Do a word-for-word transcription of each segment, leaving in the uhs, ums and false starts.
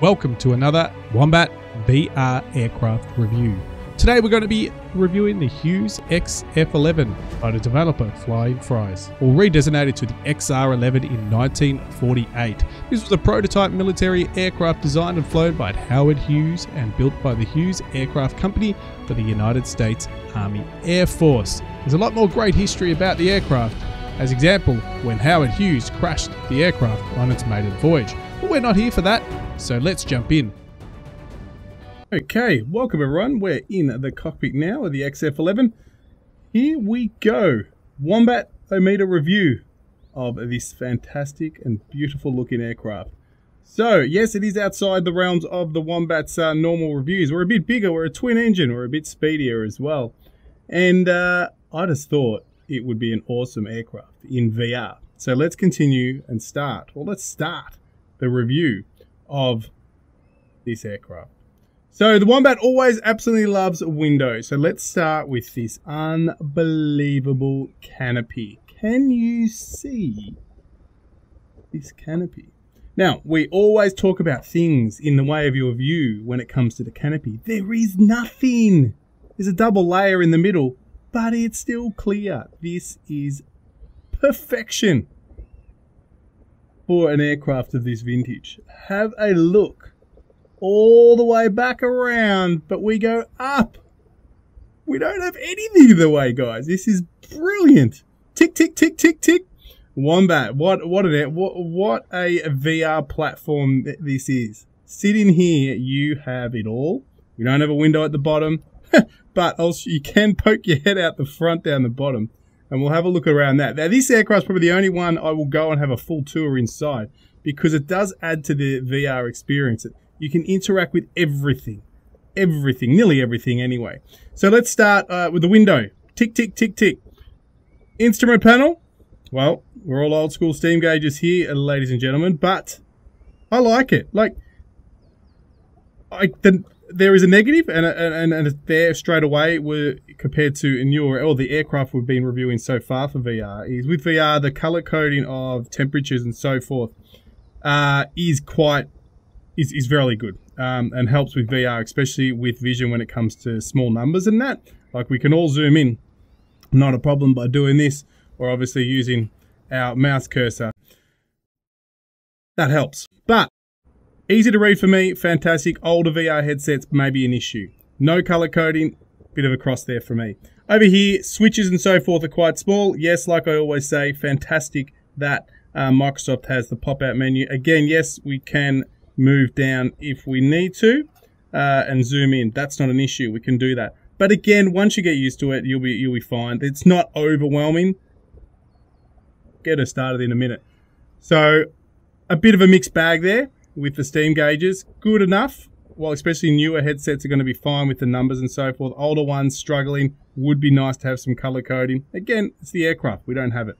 Welcome to another Wombat V R aircraft review. Today we're going to be reviewing the Hughes X F eleven by the developer Flying Fries, or redesignated to the X R eleven in nineteen forty-eight. This was a prototype military aircraft designed and flown by Howard Hughes and built by the Hughes Aircraft Company for the United States Army Air Force. There's a lot more great history about the aircraft. As example, when Howard Hughes crashed the aircraft on its maiden voyage. But we're not here for that, so let's jump in. Okay, welcome everyone. We're in the cockpit now of the X F eleven. Here we go. Wombatometer review of this fantastic and beautiful looking aircraft. So, yes, it is outside the realms of the Wombat's uh, normal reviews. We're a bit bigger, we're a twin engine, we're a bit speedier as well. And uh, I just thought, it would be an awesome aircraft in V R. So let's continue and start. Well, let's start the review of this aircraft. So the Wombat always absolutely loves windows. So let's start with this unbelievable canopy. Can you see this canopy? Now, we always talk about things in the way of your view when it comes to the canopy. There is nothing. There's a double layer in the middle, but it's still clear. This is perfection for an aircraft of this vintage. Have a look all the way back around, but we go up. We don't have anything in the way, guys. This is brilliant. Tick, tick, tick, tick, tick. Wombat, what, what, an, what, what a V R platform this is. Sit in here, you have it all. We don't have a window at the bottom. But also you can poke your head out the front down the bottom, and we'll have a look around that. Now, this aircraft's probably the only one I will go and have a full tour inside, because it does add to the V R experience. You can interact with everything, everything, nearly everything anyway. So let's start uh, with the window. Tick, tick, tick, tick. Instrument panel. Well, we're all old school steam gauges here, ladies and gentlemen, but I like it. Like, I... the, There is a negative and a, and, and a there straight away were compared to newer, or the aircraft we've been reviewing so far for V R, is with V R the color coding of temperatures and so forth uh, is quite is, is very good um, and helps with V R, especially with vision when it comes to small numbers and that. Like, we can all zoom in, not a problem, by doing this or obviously using our mouse cursor. That helps, but easy to read for me, fantastic. Older V R headsets may be an issue. No color coding, bit of a cross there for me. Over here, switches and so forth are quite small. Yes, like I always say, fantastic that uh, Microsoft has the pop-out menu. Again, yes, we can move down if we need to uh, and zoom in. That's not an issue, we can do that. But again, once you get used to it, you'll be, you'll be fine. It's not overwhelming. Get us started in a minute. So, a bit of a mixed bag there with the steam gauges. Good enough. Well, especially newer headsets are going to be fine with the numbers and so forth. Older ones struggling. Would be nice to have some color coding. Again, it's the aircraft. We don't have it.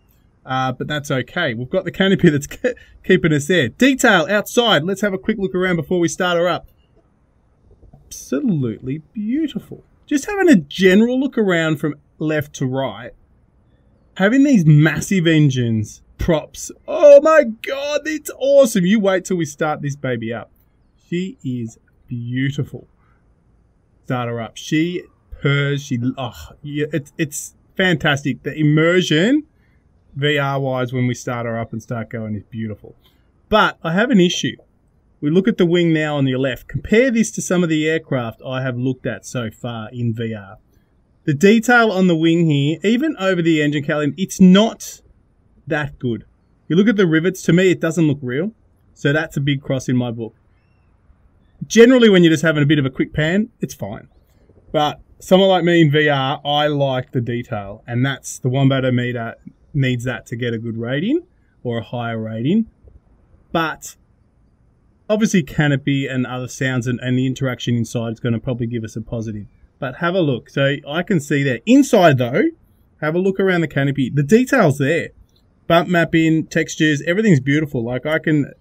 Uh, but that's okay. We've got the canopy that's keeping us there. Detail outside. Let's have a quick look around before we start her up. Absolutely beautiful. Just having a general look around from left to right. Having these massive engines. Props. Oh my god, it's awesome. You wait till we start this baby up. She is beautiful. Start her up. She purrs. She, oh, yeah, it's, it's fantastic. The immersion, V R-wise, when we start her up and start going is beautiful. But I have an issue. We look at the wing now on your left. Compare this to some of the aircraft I have looked at so far in V R. The detail on the wing here, even over the engine cowling, it's not that good. You look at the rivets, to me it doesn't look real, so that's a big cross in my book. Generally, when you're just having a bit of a quick pan, it's fine, but someone like me in V R, I like the detail, and that's the Wombatometer needs that to get a good rating or a higher rating. But obviously canopy and other sounds and, and the interaction inside is going to probably give us a positive. But have a look. So I can see there inside though, have a look around the canopy, the details there. Bump mapping, textures, everything's beautiful. Like, I can...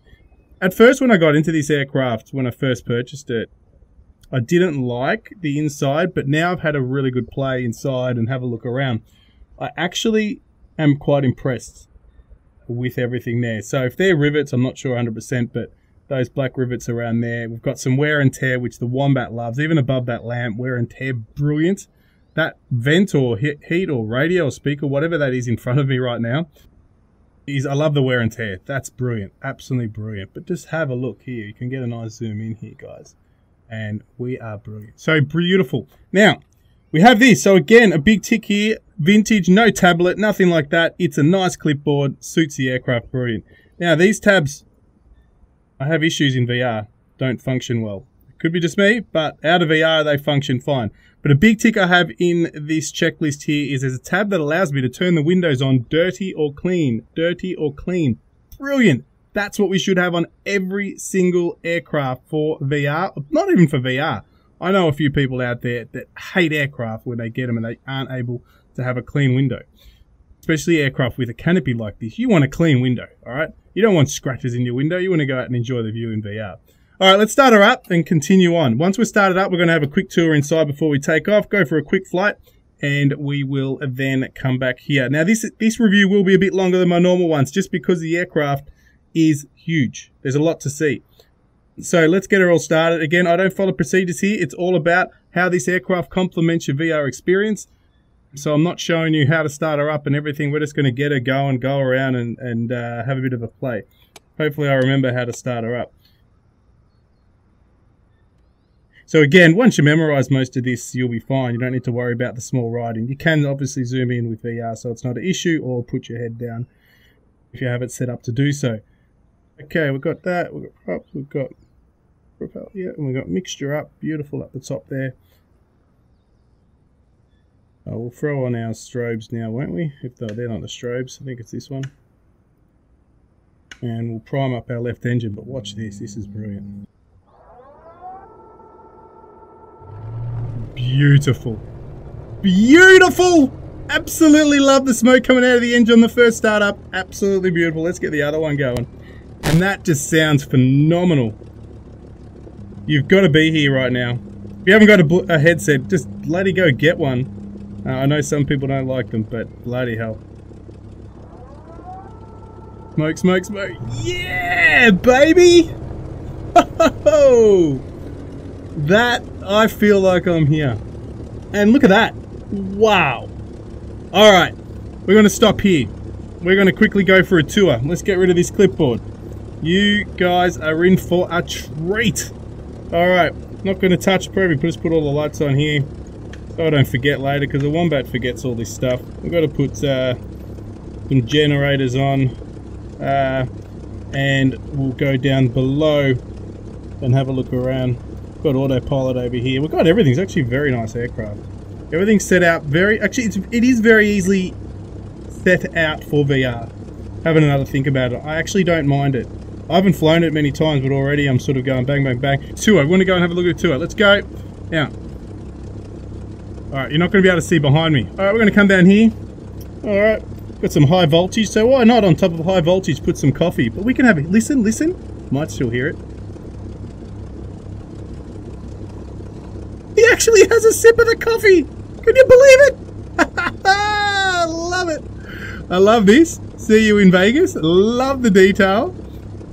At first, when I got into this aircraft, when I first purchased it, I didn't like the inside, but now I've had a really good play inside and have a look around. I actually am quite impressed with everything there. So, if they're rivets, I'm not sure one hundred percent, but those black rivets around there. We've got some wear and tear, which the Wombat loves. Even above that lamp, wear and tear, brilliant. That vent or heat or radio or speaker, whatever that is in front of me right now, is, I love the wear and tear. That's brilliant, absolutely brilliant. But just have a look here. You can get a nice zoom in here, guys. And we are brilliant. So beautiful. Now, we have this. So again, a big tick here. Vintage, no tablet, nothing like that. It's a nice clipboard, suits the aircraft brilliant. Now, these tabs, I have issues in V R, don't function well. It could be just me, but out of V R, they function fine. But a big tick I have in this checklist here is there's a tab that allows me to turn the windows on dirty or clean, dirty or clean. Brilliant. That's what we should have on every single aircraft for V R, not even for V R. I know a few people out there that hate aircraft when they get them and they aren't able to have a clean window. Especially aircraft with a canopy like this, you want a clean window, all right? You don't want scratches in your window. You want to go out and enjoy the view in V R. All right, let's start her up and continue on. Once we're started up, we're going to have a quick tour inside before we take off, go for a quick flight, and we will then come back here. Now, this, this review will be a bit longer than my normal ones just because the aircraft is huge. There's a lot to see. So let's get her all started. Again, I don't follow procedures here. It's all about how this aircraft complements your V R experience. So I'm not showing you how to start her up and everything. We're just going to get her going, go around and, and uh, have a bit of a play. Hopefully I remember how to start her up. So again, once you memorize most of this, you'll be fine. You don't need to worry about the small writing. You can obviously zoom in with V R, so it's not an issue, or put your head down if you have it set up to do so. Okay, we've got that. We've got props. We've got propeller, yeah, and we've got mixture up. Beautiful up the top there. Oh, we'll throw on our strobes now, won't we? If they're not the strobes, I think it's this one. And we'll prime up our left engine, but watch this. This is brilliant. Beautiful. Beautiful! Absolutely love the smoke coming out of the engine on the first startup. Absolutely beautiful. Let's get the other one going. And that just sounds phenomenal. You've got to be here right now. If you haven't got a, a headset, just bloody go get one. Uh, I know some people don't like them, but bloody hell. Smoke, smoke, smoke. Yeah, baby! Oh, that, I feel like I'm here. And look at that. Wow. All right, we're going to stop here. We're going to quickly go for a tour. Let's get rid of this clipboard. You guys are in for a treat. All right, not going to touch probably, just put all the lights on here. So I don't forget later, because the Wombat forgets all this stuff. We've got to put uh, some generators on, uh, and we'll go down below and have a look around. We've got autopilot over here. We've got everything. It's actually a very nice aircraft. Everything's set out very, actually it's, it is very easily set out for V R. Having another think about it. I actually don't mind it. I haven't flown it many times, but already I'm sort of going bang, bang, bang. Tua, we want to go and have a look at Tua. Let's go. Now. Alright, you're not going to be able to see behind me. Alright, we're going to come down here. Alright, got some high voltage, so why not on top of high voltage put some coffee? But we can have it. Listen, listen. Might still hear it. He actually has a sip of the coffee! Can you believe it? I love it! I love this. See you in Vegas. Love the detail.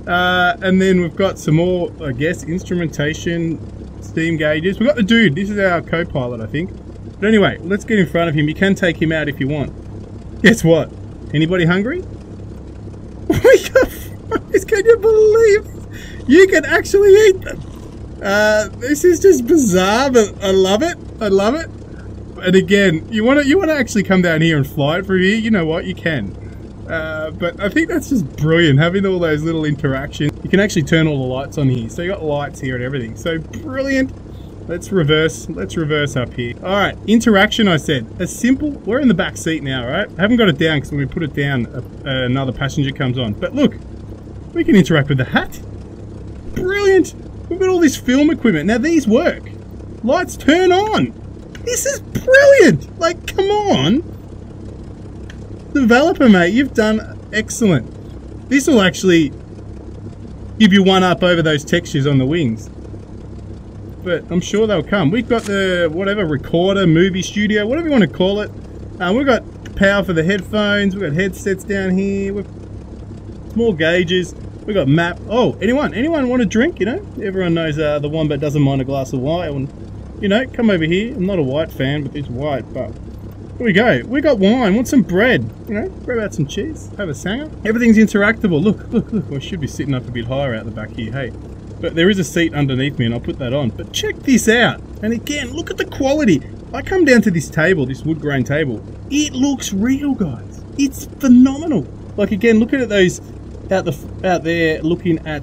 Uh, and then we've got some more, I guess, instrumentation, steam gauges. We've got the dude. This is our co-pilot, I think. But anyway, let's get in front of him. You can take him out if you want. Guess what? Anybody hungry? Can you believe you can actually eat them? Uh, this is just bizarre, but I love it. I love it. And again, you want to you want to actually come down here and fly it from here? You know what? You can. Uh, but I think that's just brilliant, having all those little interactions. You can actually turn all the lights on here. So you got lights here and everything. So brilliant. Let's reverse, let's reverse up here. All right, interaction I said. A simple, we're in the back seat now, right? I haven't got it down because when we put it down, a, a, another passenger comes on. But look, we can interact with the hat. Brilliant. We've got all this film equipment. Now these work. Lights turn on. This is brilliant. Like, come on. Developer, mate, you've done excellent. This will actually give you one up over those textures on the wings. But I'm sure they'll come. We've got the whatever recorder, movie studio, whatever you want to call it. Um, we've got power for the headphones. We've got headsets down here. We've small gauges. We got map. Oh, anyone, anyone want a drink? You know, everyone knows uh, the Wombat doesn't mind a glass of wine. You know, come over here. I'm not a white fan, but he's white. But here we go. We got wine. Want some bread? You know, grab out some cheese. Have a sanger. Everything's interactable. Look, look, look. I should be sitting up a bit higher out the back here. Hey, but there is a seat underneath me, and I'll put that on. But check this out. And again, look at the quality. I come down to this table, this wood grain table. It looks real, guys. It's phenomenal. Like again, looking at those. Out, the, out there looking at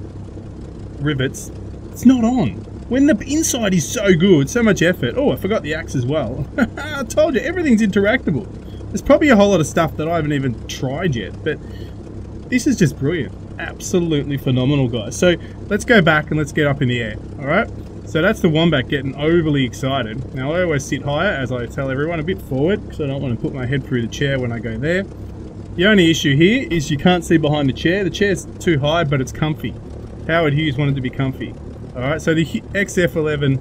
rivets, it's not on. When the inside is so good, so much effort. Oh, I forgot the axe as well. I told you, everything's interactable. There's probably a whole lot of stuff that I haven't even tried yet, but this is just brilliant. Absolutely phenomenal, guys. So let's go back and let's get up in the air, all right? So that's the Wombat getting overly excited. Now I always sit higher, as I tell everyone, a bit forward, because I don't want to put my head through the chair when I go there. The only issue here is you can't see behind the chair. The chair's too high, but it's comfy. Howard Hughes wanted to be comfy. All right, so the X F eleven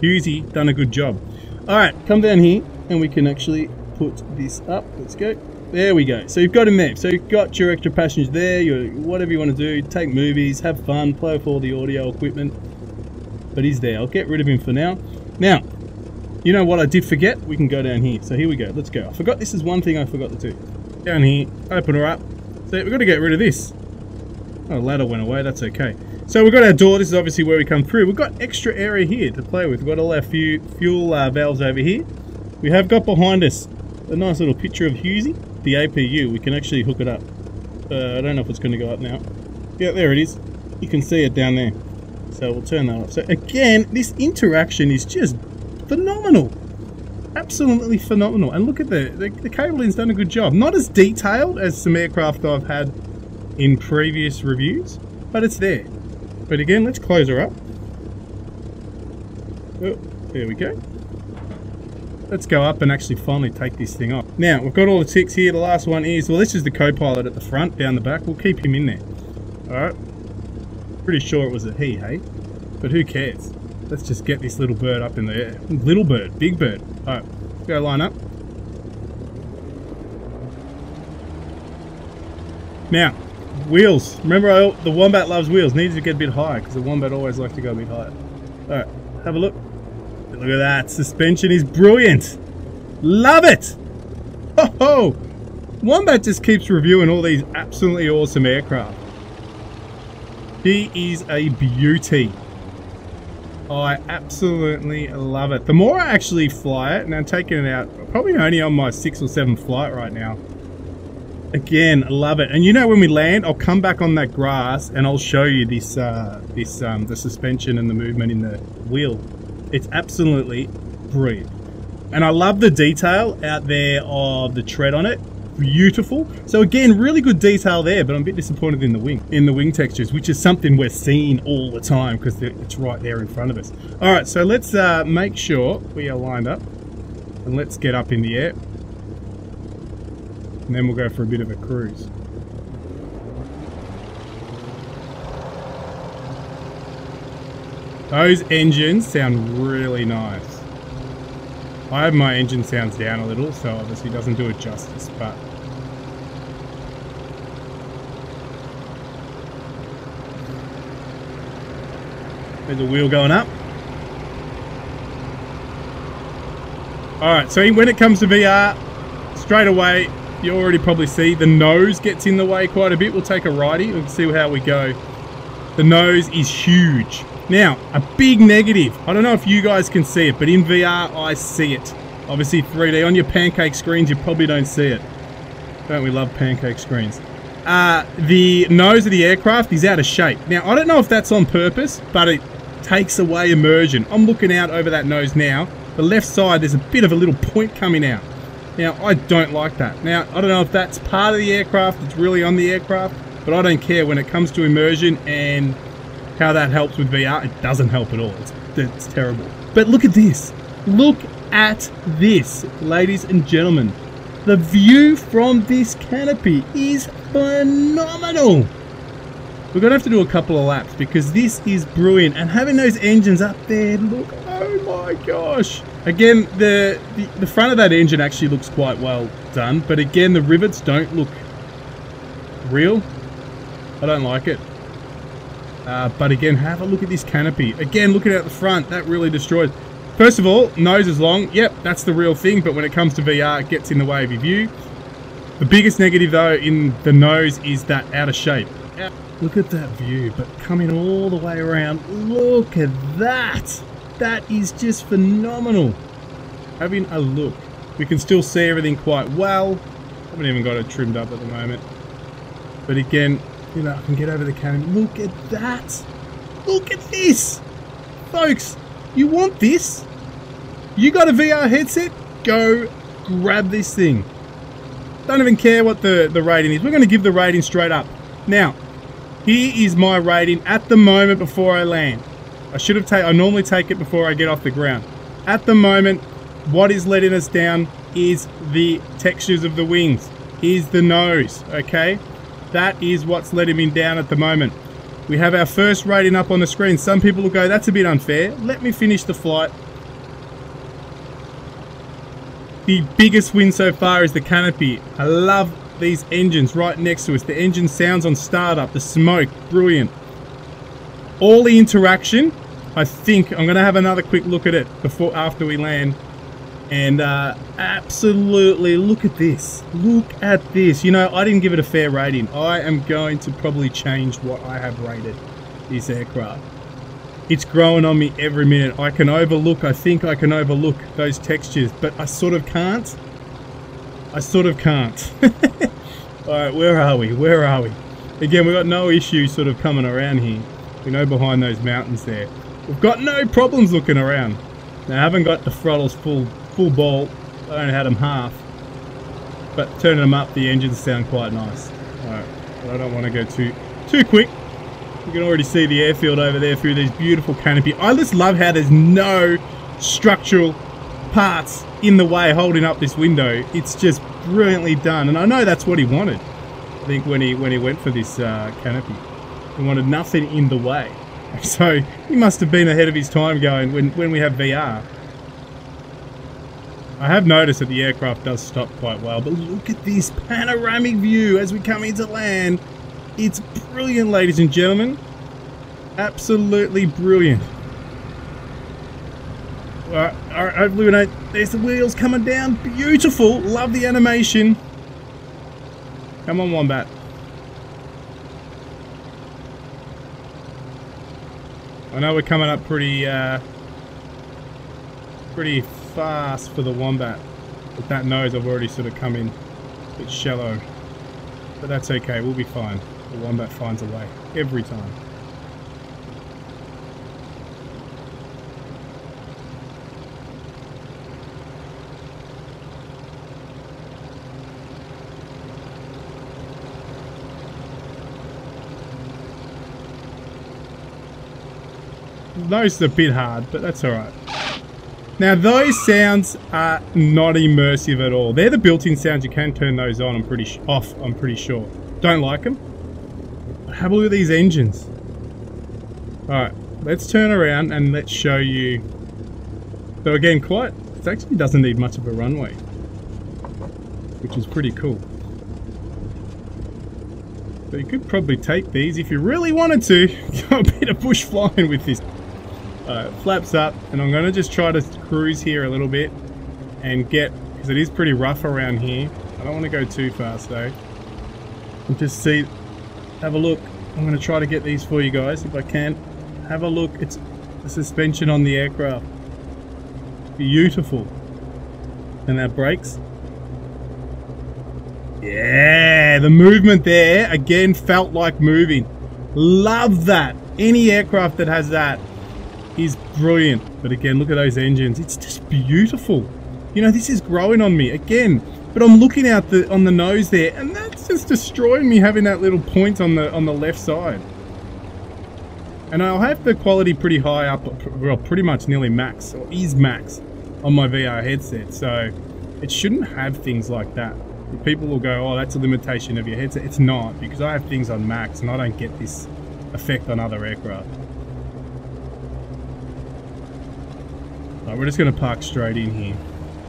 Hughesy done a good job. All right, come down here and we can actually put this up. Let's go. There we go. So you've got him there. So you've got your extra passengers there, your whatever you want to do, take movies, have fun, play with all the audio equipment. But he's there. I'll get rid of him for now. Now, you know what I did forget? We can go down here. So here we go. Let's go. I forgot this is one thing I forgot to do. Down here, open her up. So we've got to get rid of this. Oh, ladder went away, that's okay. So we've got our door, this is obviously where we come through. We've got extra area here to play with. We've got all our few fuel uh, valves over here. We have got behind us a nice little picture of Hughesy, the A P U. We can actually hook it up. Uh, I don't know if it's going to go up now. Yeah, there it is. You can see it down there. So we'll turn that off. So again, this interaction is just phenomenal. Absolutely phenomenal, and look at the, the the cabling's done a good job. Not as detailed as some aircraft I've had in previous reviews, but it's there. But again, let's close her up. Oh, there we go. Let's go up and actually finally take this thing off. Now we've got all the ticks here. The last one is, well, this is the co-pilot at the front, down the back. We'll keep him in there. All right. Pretty sure it was a he, hey, but who cares? Let's just get this little bird up in the air. Little bird, big bird. All right, let's go line up. Now, wheels. Remember, I, the Wombat loves wheels. Needs to get a bit higher because the Wombat always likes to go a bit higher. All right, have a look. Look at that. Suspension is brilliant. Love it. Ho ho. Wombat just keeps reviewing all these absolutely awesome aircraft. He is a beauty. I absolutely love it. The more I actually fly it, and I'm taking it out, probably only on my sixth or seventh flight right now. Again, love it. And you know, when we land, I'll come back on that grass and I'll show you this, uh, this, um, the suspension and the movement in the wheel. It's absolutely brilliant. And I love the detail out there of the tread on it. Beautiful. So again, really good detail there, but I'm a bit disappointed in the wing, in the wing textures, which is something we're seeing all the time because it's right there in front of us. All right, so let's uh, make sure we are lined up and let's get up in the air. And then we'll go for a bit of a cruise. Those engines sound really nice. I have my engine sounds down a little, so obviously it doesn't do it justice, but there's a wheel going up. Alright, so when it comes to V R, straight away, you already probably see the nose gets in the way quite a bit. We'll take a righty and see how we go. The nose is huge. Now, a big negative. I don't know if you guys can see it, but in V R, I see it. Obviously three D, on your pancake screens, you probably don't see it. Don't we love pancake screens? Uh, the nose of the aircraft is out of shape. Now, I don't know if that's on purpose, but it takes away immersion. I'm looking out over that nose now. The left side, there's a bit of a little point coming out. Now, I don't like that. Now, I don't know if that's part of the aircraft, it's really on the aircraft, but I don't care when it comes to immersion and how that helps with V R. It doesn't help at all. It's, it's terrible. But look at this. Look at this, ladies and gentlemen. The view from this canopy is phenomenal. We're going to have to do a couple of laps because this is brilliant. And having those engines up there, look, oh my gosh. Again, the, the, the front of that engine actually looks quite well done. But again, the rivets don't look real. I don't like it. Uh, but again, have a look at this canopy. Again, looking at the front, that really destroys. First of all, nose is long. Yep, that's the real thing. But when it comes to V R, it gets in the way of your view. The biggest negative though in the nose is that out of shape. Look at that view, but coming all the way around. Look at that. That is just phenomenal. Having a look. We can still see everything quite well. I haven't even got it trimmed up at the moment. But again, you know, I can get over the canopy. Look at that. Look at this. Folks, you want this? You got a V R headset? Go grab this thing. Don't even care what the, the rating is. We're going to give the rating straight up. Now, here is my rating at the moment before I land. I should have taken, I normally take it before I get off the ground. At the moment, what is letting us down is the textures of the wings, is the nose, okay? That is what's letting me down at the moment. We have our first rating up on the screen. Some people will go, that's a bit unfair. Let me finish the flight. The biggest win so far is the canopy. I love these engines right next to us. The engine sounds on startup, the smoke, brilliant. All the interaction, I think, I'm gonna have another quick look at it before after we land. And uh, absolutely, look at this. Look at this. You know, I didn't give it a fair rating. I am going to probably change what I have rated this aircraft. It's growing on me every minute. I can overlook, I think I can overlook those textures, but I sort of can't. I sort of can't. All right, where are we? Where are we? Again, we've got no issues sort of coming around here. We know behind those mountains there. We've got no problems looking around. Now, I haven't got the throttles full full ball. I only had them half. But turning them up, the engines sound quite nice. All right, but I don't want to go too too quick. You can already see the airfield over there through these beautiful canopy. I just love how there's no structural parts in the way holding up this window. It's just brilliantly done, and I know that's what he wanted. I think when he when he went for this uh, canopy, he wanted nothing in the way. So he must have been ahead of his time going when, when we have V R. I have noticed that the aircraft does stop quite well, but look at this panoramic view as we come into land. It's brilliant, ladies and gentlemen. Absolutely brilliant. All right, all right, hopefully we don't, there's the wheels coming down. Beautiful, love the animation. Come on, Wombat. I know we're coming up pretty uh, pretty fast for the Wombat, but that nose I've already sort of come in a bit shallow, but that's okay, we'll be fine. The Wombat finds a way every time. Those are a bit hard, but that's all right. Now, those sounds are not immersive at all. They're the built-in sounds. You can turn those on. I'm pretty sh off. I'm pretty sure. Don't like them. But have a look at these engines. All right, let's turn around and let's show you. So again, quite. It actually doesn't need much of a runway, which is pretty cool. So you could probably take these if you really wanted to. Got a bit of bush flying with this. Uh, flaps up, and I'm going to just try to cruise here a little bit and get, because it is pretty rough around here. I don't want to go too fast though. And just see, have a look. I'm going to try to get these for you guys if I can. Have a look. It's the suspension on the aircraft. Beautiful. And our brakes. Yeah, the movement there again felt like moving. Love that. Any aircraft that has that is brilliant. But again, look at those engines. It's just beautiful. You know, this is growing on me again, but I'm looking out the on the nose there, and that's just destroying me having that little point on the on the left side. And I'll have the quality pretty high up, well, pretty much nearly max, or is max on my V R headset, so it shouldn't have things like that. People will go, oh, that's a limitation of your headset. It's not, because I have things on max and I don't get this effect on other aircraft. Right, we're just going to park straight in here.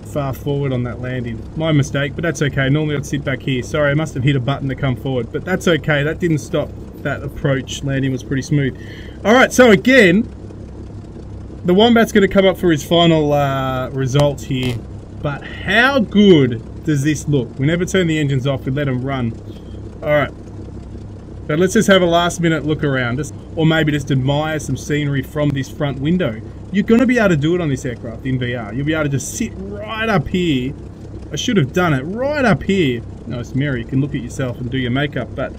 Far forward on that landing. My mistake, but that's okay. Normally I'd sit back here. Sorry, I must have hit a button to come forward, but that's okay. That didn't stop that approach landing was pretty smooth. All right, so again, the Wombat's going to come up for his final uh, result here. But how good does this look? We never turn the engines off. We let them run. All right. But let's just have a last-minute look around, just, or maybe just admire some scenery from this front window. You're going to be able to do it on this aircraft in V R. You'll be able to just sit right up here. I should have done it right up here. Nice, Mary. You can look at yourself and do your makeup, but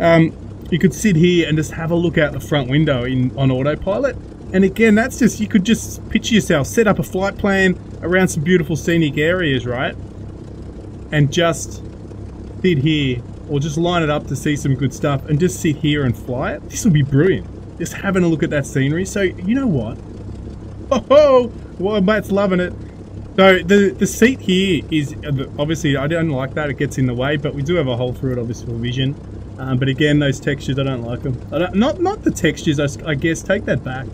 um, you could sit here and just have a look out the front window in on autopilot. And again, that's just, you could just picture yourself, set up a flight plan around some beautiful scenic areas, right? And just sit here, or just line it up to see some good stuff and just sit here and fly it. This would be brilliant. Just having a look at that scenery. So you know what? Oh, well, Matt's loving it. So the, the seat here is, obviously I don't like that, it gets in the way, but we do have a hole through it obviously for vision. Um, but again, those textures, I don't like them. I don't, not, not the textures, I, I guess, take that back.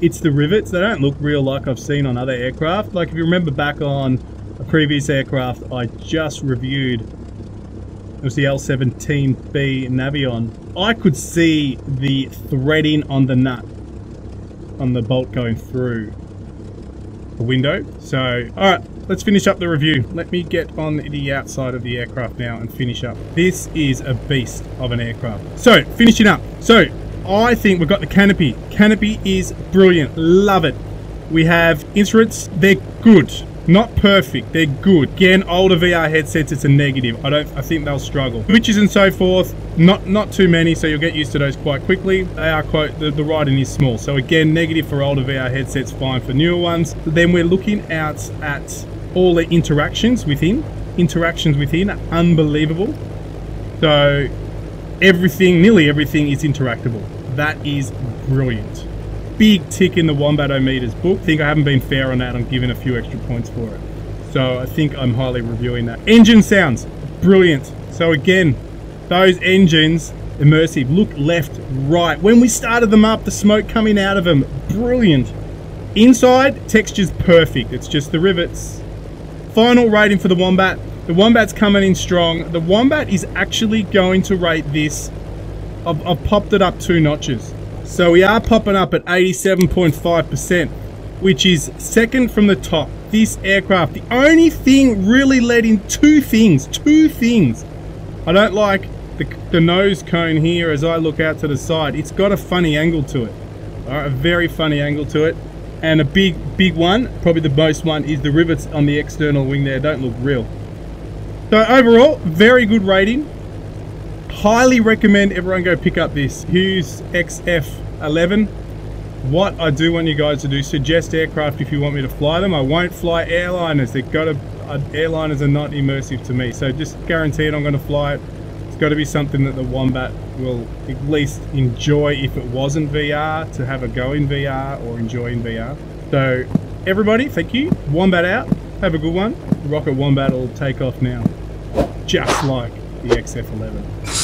It's the rivets, they don't look real like I've seen on other aircraft. Like if you remember back on a previous aircraft I just reviewed, it was the L seventeen B Navion. I could see the threading on the nut, on the bolt going through the window. So, all right, let's finish up the review. Let me get on the outside of the aircraft now and finish up. This is a beast of an aircraft. So, finishing up. So, I think we've got the canopy. Canopy is brilliant, love it. We have instruments, they're good. Not perfect, they're good. Again, older V R headsets, it's a negative. I don't, I think they'll struggle. Switches and so forth, not not too many, so you'll get used to those quite quickly. They are quite, the, the writing is small. So again, negative for older V R headsets, fine for newer ones. Then we're looking out at all the interactions within. Interactions within are unbelievable. So everything, nearly everything is interactable. That is brilliant. Big tick in the Wombatometer's book. I think I haven't been fair on that. I'm giving a few extra points for it. So I think I'm highly reviewing that. Engine sounds, brilliant. So again, those engines, immersive. Look left, right. When we started them up, the smoke coming out of them, brilliant. Inside, texture's perfect. It's just the rivets. Final rating for the Wombat. The Wombat's coming in strong. The Wombat is actually going to rate this. I've, I've popped it up two notches. So we are popping up at eighty-seven point five percent, which is second from the top. This aircraft, the only thing really let in two things, two things. I don't like the, the nose cone here as I look out to the side. It's got a funny angle to it, all right, a very funny angle to it. And a big, big one, probably the most one, is the rivets on the external wing there. Don't look real. So overall, very good rating. Highly recommend everyone go pick up this Hughes X F eleven. What I do want you guys to do, suggest aircraft if you want me to fly them. I won't fly airliners. They've got to, uh, airliners are not immersive to me. So just guarantee it, I'm going to fly it. It's got to be something that the Wombat will at least enjoy if it wasn't V R, to have a go in V R or enjoy in V R. So everybody, thank you. Wombat out. Have a good one. The Rocket Wombat will take off now, just like the X F eleven.